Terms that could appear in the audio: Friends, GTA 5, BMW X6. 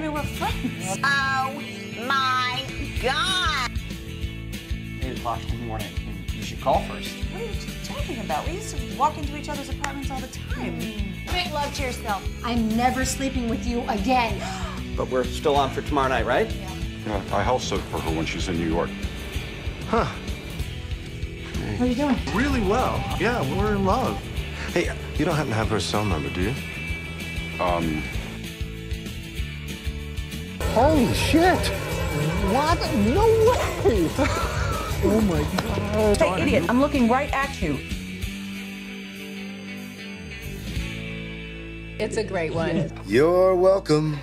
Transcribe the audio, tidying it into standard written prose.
mean, we're friends. Oh my God! 8 o'clock in the morning. You should call first. What are you talking about? We used to walk into each other's apartments all the time. Make love to yourself. I'm never sleeping with you again. But we're still on for tomorrow night, right? Yeah. Yeah, I house sit for her when she's in New York. Huh. Hey. How are you doing? Really well. Yeah, we're in love. Hey, you don't happen to have her cell number, do you? Holy shit! What? No way! Oh my God. Hey, idiot, I'm looking right at you. It's a great one. You're welcome.